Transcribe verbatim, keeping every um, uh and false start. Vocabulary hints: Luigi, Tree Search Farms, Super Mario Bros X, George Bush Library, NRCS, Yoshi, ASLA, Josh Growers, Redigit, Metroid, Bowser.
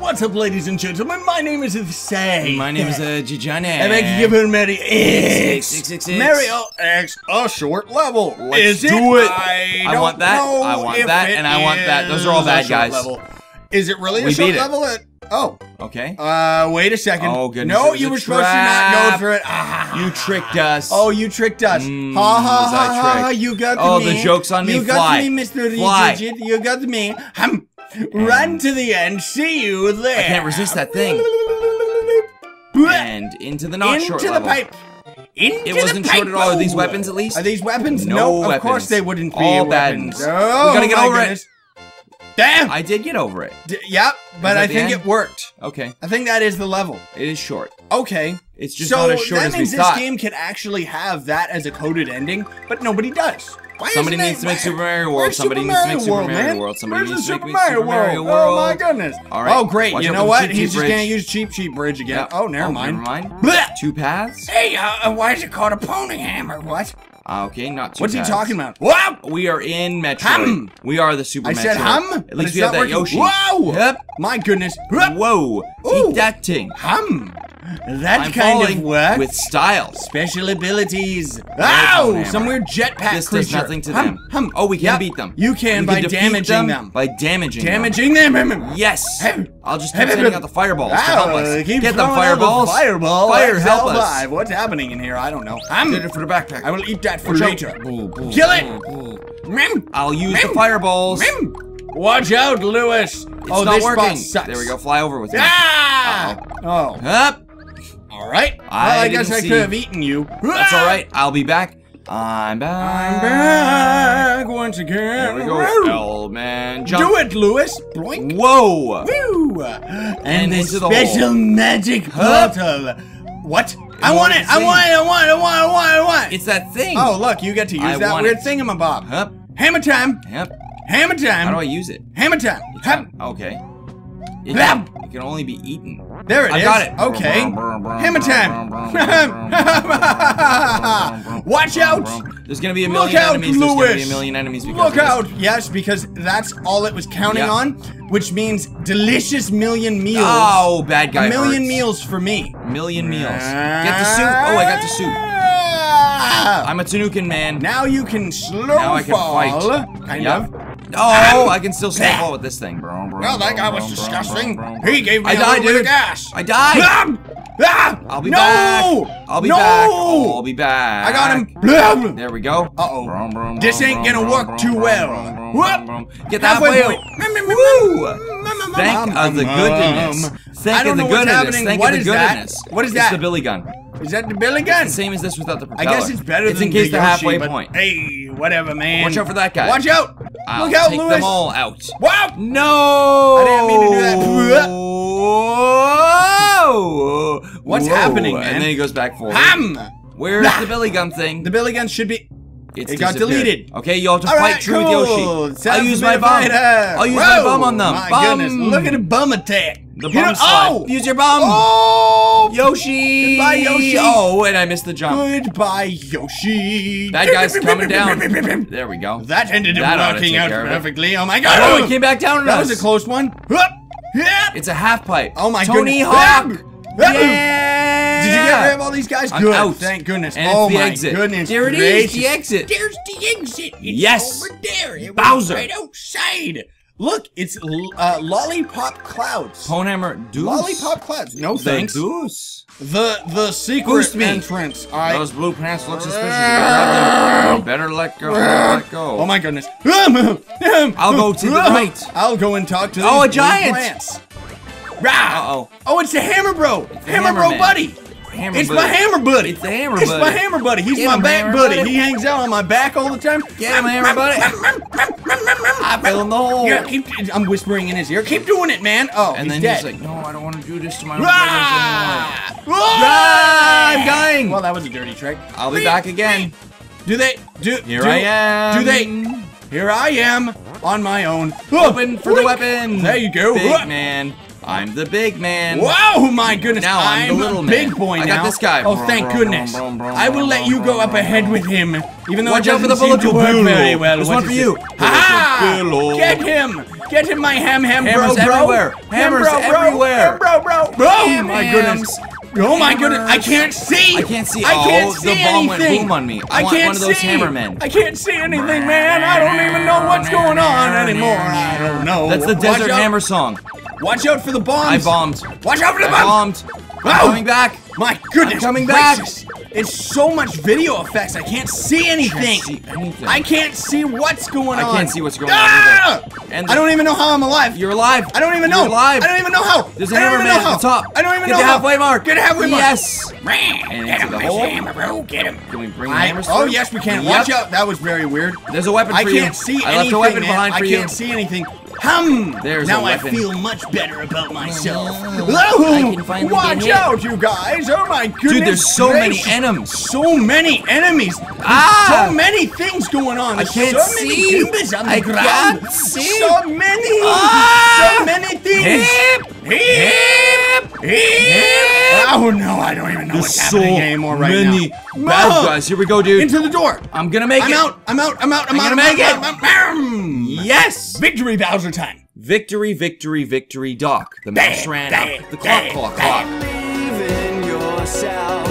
What's up, ladies and gentlemen? My name is Say. My name is uh, Gigiane. And I can give her Mary X. Six, six, six, six. Mario X, a short level. Let's is do it. it. I, I don't want that. Know I want that, and I want that. Those are all bad guys. Level. Is it really a we short level? It. Oh. Okay. Uh, wait a second. Oh goodness. No, you were supposed to not go for it. Ah. You tricked us. Oh, you tricked us. Mm, ha ha ha ha. ha. You got oh, me. Oh, the joke's on me. You Fly. got me, Mister Fly. Digit. You got me. Hum. Run to the end, see you there. I can't resist that thing. And into the not into short the level. Pipe. Into it wasn't the pipe. short at all. Are these weapons at least? Are these weapons? No, no weapons. Of course they wouldn't be. All weapons. Weapons. Oh, we gotta get over goodness. it. Damn! I did get over it. D yep, but I think end? it worked. Okay. I think that is the level. It is short. Okay. It's just so not as short as we thought. So that means this game can actually have that as a coded ending, but nobody does. Why Somebody needs to make Super Mario World. Somebody needs to make Super Mario World. Somebody needs to make Super Mario World. Oh my goodness! All right. Oh great! You know what? He's just gonna use cheap cheap bridge again. Oh, never mind. Never mind. Two paths. Hey, uh, why is it called a pony hammer? What? Okay, not two paths. What's he talking about? Wow! We are in Metroid. We are the Super Metroid. I said hum. At least we have that Yoshi. Whoa! Yep. My goodness! Whoa! Eat that thing. Hum. That I'm kind of work with style, special abilities. Ow! Some weird jetpack This creature. does nothing to hum, them. Hum. Oh, we can yep. beat them. You can, you can by damaging them. them. By damaging. Damaging them. them. Yes. I'll just keep sending out the fireballs Ow, to help us. Get them fireballs. Fireball. Fire help us. Alive. What's happening in here? I don't know. I did it for the backpack. I will eat that for later. Kill it. I'll use the fireballs. Watch out, Lewis. It's oh, not this working. Spot sucks. There we go. Fly over with it. Ah! Oh. Up. Alright, well, I, I guess I could have eaten you. That's alright, I'll be back. I'm back. I'm back once again. There we go. Old man jump. Do it, Lewis. Boink. Whoa. Woo. And, and the special hole. magic Hup. bottle. What? I want it. I want it. I want it. I want it. I want it. I want it. It's that thing. Oh, look, you get to use I that weird it. thingamabob. Hup. Hammer time. Yep. Hammer time. How do I use it? Hammer time. Hup. Okay. It can, it can only be eaten. There it I is. I got it. Okay. Hammer time. Watch out. There's going to be a million Look enemies. Out, There's going to be a million enemies. Look out. Yes, because that's all it was counting yep. on, which means delicious million meals. Oh, bad guy. A million hurts. meals for me. A million meals. Get the soup. Oh, I got the soup. I'm a Tanuken man. Now you can slow now I can fall. Fight. Kind yep. of. Oh, um, I can still slow fall with this thing. Well, that guy was disgusting. He gave me I a died, little dude. bit of gas. I died. Ah! I'll be no! back. I'll be no! back. Oh, I'll be back. I got him. There we go. Uh-oh. This ain't gonna work too well. Whoop. Get that way. Woo! Thank uh, the goodness. Thank the goodness. Thank the goodness. What is that? It's the Billy gun. Is that the Billy gun? It's the same as this without the propeller. I guess it's better it's than in case the, the halfway Yoshi, point. Hey, whatever, man. Watch out for that guy. Watch out! I'll Look out, take Lewis. them all out. Wow! No! I didn't mean to do that. Whoa! What's Whoa. happening, man? And then he goes back forward. Ham! Where's nah. the Billy gun thing? The Billy gun should be. It's it got deleted. Okay, you have to all fight right, true cool. with Yoshi. I'll use my bomb. I'll use Whoa. my bomb on them. My bomb. Goodness! Look at the bomb attack. The bomb you slide. Oh! Use your bomb. Oh! Yoshi. Goodbye, Yoshi. Oh, and I missed the jump. Goodbye, Yoshi. That guy's coming down. There we go. That ended up working out perfectly. Oh my God! Oh, it came back down. That us. was a close one. It's a half pipe. Oh my Tony goodness. Hawk. Yeah! Did you get rid of all these guys? I'm Good. Out. Thank goodness. And oh, it's the my exit. goodness. There it gracious. is. The exit. There's the exit. It's yes. Over there. It Bowser. Right outside. Look, it's uh, Lollipop Clouds. Ponehammer Deuce. Lollipop Clouds. No the thanks. Deuce. The the secret me. entrance. I... Those blue pants look suspicious. You better let go. Better let go. Oh my goodness. I'll go to the right. I'll go and talk to the oh, a giant. Plants. Uh-oh. Oh, it's the Hammer Bro! It's the hammer hammer Bro man. Buddy! Hammer it's buddy. my Hammer Buddy! It's the Hammer it's Buddy! It's my Hammer Buddy! He's Get my back buddy. buddy! He hangs out on my back all the time! Get him, Hammer Buddy! I fell in the hole! Yeah, keep, I'm whispering in his ear. Keep doing it, man! Oh, And he's then dead. he's like, no, I don't want to do this to my own brothers anymore. Ah, I'm dying! Well, that was a dirty trick. I'll be back again. Do they... Do, Here do, I am! Do they... Here I am! On my own. Open for the weapon! There you go! Big man! I'm the big man. Whoa, my goodness. Now I'm, I'm the little big man. boy now. I got this guy. Oh, thank goodness. I will let you go up ahead with him. Even though Watch it doesn't out for the bullet seem to work very well. This one for you. It? Ha ha! Get him! Get in my ham, ham, hammers bro, bro. Everywhere. Hammers ham, bro, bro. everywhere. Ham, bro, bro. Bro, ham, my hams. goodness. Oh my hammers. goodness, I can't see! I can't see, I can't oh, see the ball anything. went boom on me. I, I want can't one of those see. hammermen. I can't see anything, man. I don't even know what's going on anymore. I don't know. That's the Desert Watch Hammer out. song. Watch out for the bombs. I bombed. Watch out for the bombs. I bombed. I'm oh. coming back. My goodness I'm coming gracious. back. It's so much video effects, I can't see anything. I can't see, anything. I can't see what's going on. I can't see what's going ah! on either. And I don't even know how I'm alive. You're alive. I don't even know. You're alive. I don't even know how. There's a hammerman at the top. I don't even Get know Get the halfway mark. Get the halfway mark. Yes. And Get him, the hole. Hammer, bro. Get him. Can we bring I, hammers Oh, through? yes, we can. Yep. Watch out. That was very weird. There's a weapon for I you. I can't see I anything, weapon behind for I can't you. see anything. Hum! There's now I feel much better about myself. Oh, watch out, you guys! Oh my goodness! Dude, there's so gracious. many enemies. So many enemies. There's ah! So many things going on. I can't so see. Many on the I ground. can't see. So many. Ah! So many things. Hip. Hip. Hip. Hip. Oh no! I don't even know there's what's so happening anymore right many now. Many bad guys. Here we go, dude. Into the door. I'm gonna make I'm it. I'm out. I'm out. I'm out. I'm, I'm out. Gonna I'm make out, it. Out, I'm out. Yes. Victory, Bowser. Time. Victory, victory, victory, Doc. The mouse ran out. The clock, clock, clock. Believe in yourself.